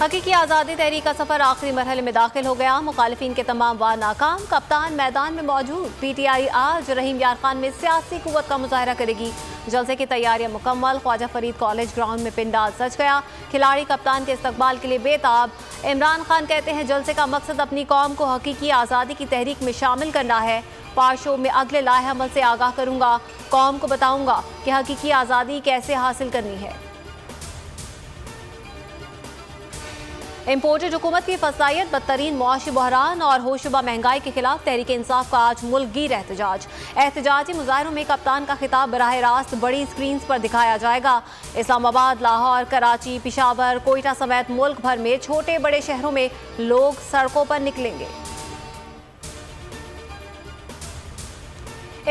हकीकी आज़ादी तहरीक का सफ़र आखिरी मरहले में दाखिल हो गया। मुखालिफिन के तमाम वार नाकाम। कप्तान मैदान में मौजूद। पीटीआई आज रहीम यार खान में सियासी कुव्वत का मुजाहरा करेगी। जलसे की तैयारियां मुकम्मल। ख्वाजा फरीद कॉलेज ग्राउंड में पिंडाल सज गया। खिलाड़ी कप्तान के इस्तकबाल के लिए बेताब। इमरान खान कहते हैं जलसे का मकसद अपनी कौम को हकीकी आज़ादी की तहरीक में शामिल करना है। पार्शो में अगले लाहे अमल से आगाह करूँगा। कौम को बताऊँगा कि हकीकी आज़ादी कैसे हासिल करनी है। इम्पोर्टेड हुकूमत की फसायत, बदतरीन मुआशी बहरान और होशुबा महंगाई के खिलाफ तहरीक इंसाफ का आज मुल्क गीर एहतजाज। एहतजाजी मुजाहरों में कप्तान का खिताब बराह रास्त बड़ी स्क्रीन पर दिखाया जाएगा। इस्लामाबाद, लाहौर, कराची, पेशावर, कोयटा समेत मुल्क भर में छोटे बड़े शहरों में लोग सड़कों पर निकलेंगे।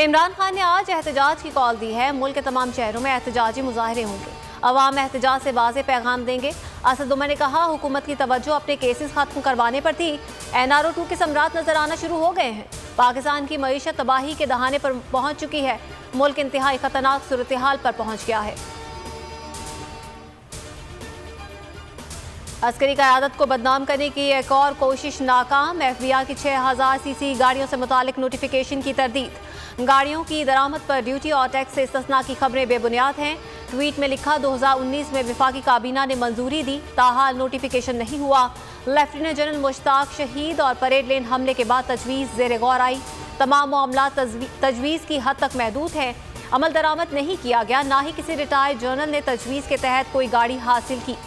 इमरान खान ने आज एहतजाज की कॉल दी है। मुल्क के तमाम शहरों में एहतजाजी मुजाहरे होंगे। अवाम एहतजाज से वाज़े पैगाम देंगे। असद उमर ने कहा हुकूमत की तवज्जो अपने केसेस खत्म करवाने पर थी। NRO 2 के सम्राट नजर आना शुरू हो गए हैं। पाकिस्तान की मईशत तबाही के दहाने पर पहुंच चुकी है। मुल्क इंतहाई खतरनाक सूरत हाल पर पहुंच गया है। अस्करी क़यादत को बदनाम करने की एक और कोशिश नाकाम। FBI की 6000 सीसी गाड़ियों से मुतालिक नोटिफिकेशन की तरदीद। गाड़ियों की दरामद पर ड्यूटी और टैक्स से इस्तिस्ना की खबरें बेबुनियाद हैं। ट्वीट में लिखा 2019 में वफाकी काबीना ने मंजूरी दी, ताहाल नोटिफिकेशन नहीं हुआ। लेफ्टिनेंट जनरल मुश्ताक शहीद और परेड लेन हमले के बाद तजवीज़ ज़ेर गौर आई। तमाम मामला तजवीज़ की हद तक महदूद हैं। अमल दरामद नहीं किया गया। ना ही किसी रिटायर्ड जनरल ने तजवीज़ के तहत कोई गाड़ी हासिल की।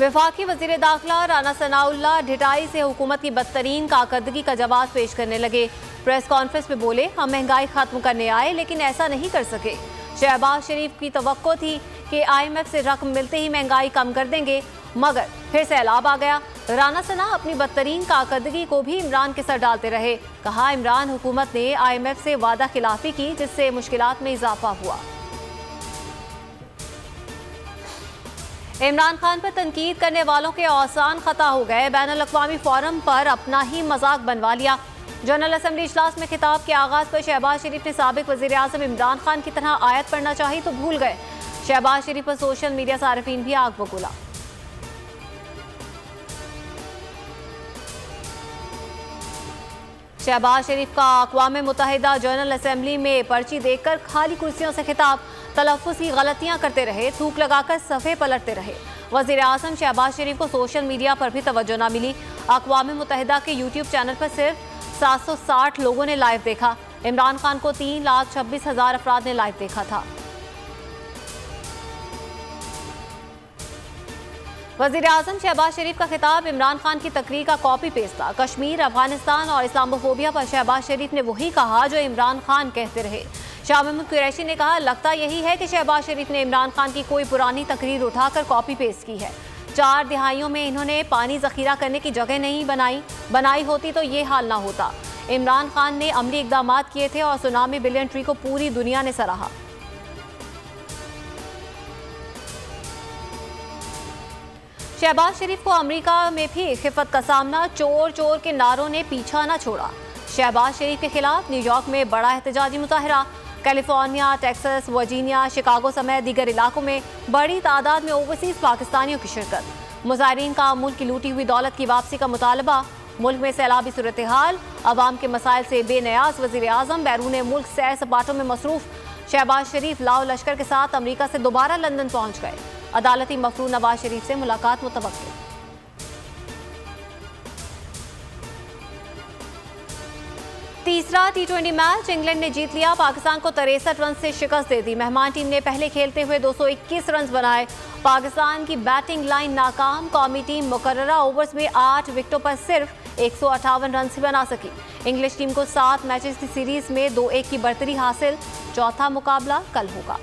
वफाकी वज़ीर दाखिला राना सनाउल्लाह ढिटाई से हुकूमत की बदतरीन काकरदगी का जवाब पेश करने लगे। प्रेस कॉन्फ्रेंस में बोले हम महंगाई खत्म करने आए लेकिन ऐसा नहीं कर सके। शहबाज शरीफ की तवक्को थी कि IMF से रकम मिलते ही महंगाई कम कर देंगे, मगर फिर सैलाब आ गया। राना सना अपनी बदतरीन काकरदगी को भी इमरान के सर डालते रहे। कहा इमरान हुकूमत ने IMF से वादा खिलाफी की जिससे मुश्किलात में इजाफा हुआ। इमरान खान पर तनकीद करने वालों के औसान खता हो गए। बैनुल-अक़वामी फोरम पर अपना ही मजाक बनवा लिया। जनरल असम्बली इजलास में खिताब के आगाज़ पर शहबाज शरीफ ने साबिक़ वज़ीर-ए-आज़म इमरान खान की तरह आयत पढ़ना चाहिए तो भूल गए। शहबाज शरीफ पर सोशल मीडिया सारफीन भी आग बबूला। शहबाज शरीफ का अक़वाम मुत्तहिदा जनरल असम्बली में पर्ची देखकर खाली कुर्सियों से खिताब। तलफ़ुज़ की गलतियाँ करते रहे, थूक लगाकर सफ़े पलटते रहे। वज़ीर-ए-आज़म शहबाज शरीफ को सोशल मीडिया पर भी तवज्जो ना मिली। अक़वाम मुत्तहिदा के YouTube चैनल पर सिर्फ 760 लोगों ने लाइव देखा। इमरान खान को 3,26,000 अफराद ने लाइव देखा था। वज़ीर-ए-आज़म शहबाज शरीफ का खिताब इमरान खान की तकरीर का कॉपी पेस्ट था। कश्मीर, अफगानिस्तान और इस्लामोफोबिया पर शहबाज शरीफ ने वही कहा जो इमरान खान कहते रहे। शाह महमूद कुरैशी ने कहा लगता यही है कि शहबाज शरीफ ने इमरान खान की कोई पुरानी तकरीर उठाकर कॉपी पेस्ट की है। 4 दहाइयों में इन्होंने पानी जखीरा करने की जगह नहीं बनाई होती तो ये हाल ना होता। इमरान खान ने अमली इकदाम किए थे और सुनामी बिलियन ट्री को पूरी दुनिया ने सराहा। शहबाज शरीफ को अमेरिका में भी खिफत का सामना। चोर चोर के नारों ने पीछा ना छोड़ा। शहबाज शरीफ के खिलाफ न्यूयॉर्क में बड़ा एहतजाजी मुजाहरा। कैलिफोर्निया, टेक्सस, वर्जीनिया, शिकागो समेत दीगर इलाकों में बड़ी तादाद में ओवरसीज पाकिस्तानियों की शिरकत। मुजाहरीन का मुल्क की लूटी हुई दौलत की वापसी का मुतालबा। मुल्क में सैलाबी सूरत हाल, अवाम के मसाइल से बेनियाज वज़ीर-ए-आज़म बैरून मुल्क सैर सपाटों में मसरूफ। शहबाज शरीफ लाओ लश्कर के साथ अमरीका से दोबारा लंदन पहुँच गए। अदालती मफरू नवाज शरीफ से मुलाकात मुतवक्किल। तीसरा T20 मैच इंग्लैंड ने जीत लिया। पाकिस्तान को 63 रन से शिकस्त दे दी। मेहमान टीम ने पहले खेलते हुए 221 रन बनाए। पाकिस्तान की बैटिंग लाइन नाकाम। कौमी टीम मुकर्ररा ओवर्स में 8 विकेटों पर सिर्फ 158 रन ही बना सकी। इंग्लिश टीम को 7 मैचेस की सीरीज में 2-1 की बढ़तरी हासिल। चौथा मुकाबला कल होगा।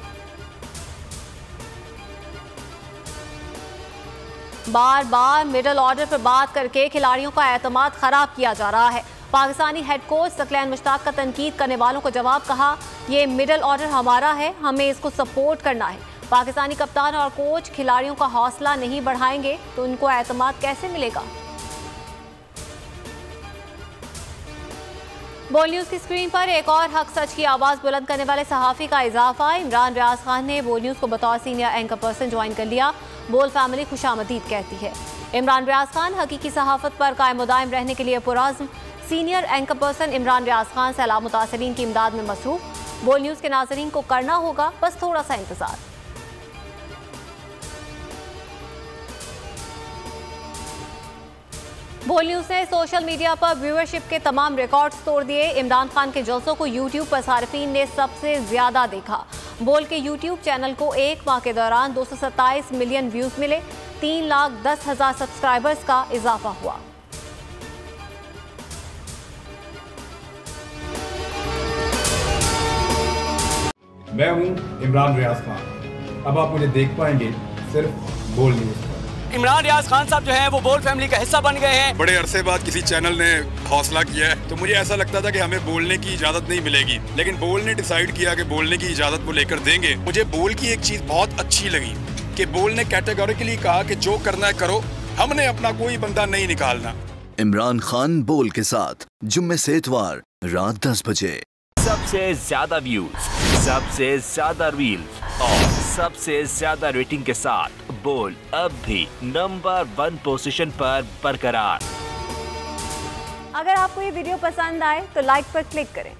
बार बार मिडल ऑर्डर पर बात करके खिलाड़ियों का एतमाद खराब किया जा रहा है। पाकिस्तानी हेड कोच सिकंदर मुश्ताक का तनकीद करने वालों को जवाब कहा ये मिडल ऑर्डर हमारा है, हमें इसको सपोर्ट करना है। पाकिस्तानी कप्तान और कोच खिलाड़ियों का हौसला नहीं बढ़ाएंगे तो उनको एतमाद कैसे मिलेगा। बोल न्यूज़ की स्क्रीन पर एक और हक सच की आवाज़ बुलंद करने वाले सहाफ़ी का इजाफा। इमरान रियाज खान ने बोल न्यूज़ को बतौर सीनियर एंकर पर्सन ज्वाइन कर लिया। बोल फैमिली खुशामदीद कहती है। इमरान रियाज खान हकीकी सहाफ़त पर कायम दायम रहने के लिए पुराज़्म। Senior anchor person Imran Riaz Khan सैलाब मुतासरीन की इमदाद में मसरूफ़। बोल न्यूज़ के नाज़रीन को करना होगा बस थोड़ा सा इंतज़ार। बोल न्यूज़ ने सोशल मीडिया पर व्यूअरशिप के तमाम रिकॉर्ड्स तोड़ दिए। इमरान खान के जलसों को यूट्यूब पर सार्फिन ने सबसे ज़्यादा देखा। बोल के यूट्यूब चैनल को एक माह के दौरान 227 मिलियन व्यूज़ मिले। 3,10,000 सब्सक्राइबर्स का इजाफा हुआ। मैं हूं इमरान रियाज खान। अब आप मुझे देख पाएंगे सिर्फ बोल न्यूज़। इमरान रियाज खान साहब जो है वो बोल फैमिली का हिस्सा बन गए हैं। बड़े अरसे बाद किसी चैनल ने हौसला किया है। तो मुझे ऐसा लगता था कि हमें बोलने की इजाज़त नहीं मिलेगी, लेकिन बोल ने डिसाइड किया कि बोलने की इजाज़त वो लेकर देंगे। मुझे बोल की एक चीज़ बहुत अच्छी लगी कि बोल ने कैटेगोरिकली कहा कि जो करना है करो, हमने अपना कोई बंदा नहीं निकालना। इमरान खान बोल के साथ जुम्मे से इतवार रात 10 बजे। सबसे ज्यादा व्यूज, सबसे ज्यादा रील्स और सबसे ज्यादा रेटिंग के साथ बोल अब भी नंबर 1 पोजीशन पर बरकरार। अगर आपको ये वीडियो पसंद आए तो लाइक पर क्लिक करें,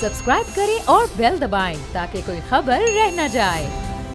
सब्सक्राइब करें और बेल दबाएं ताकि कोई खबर रह न जाए।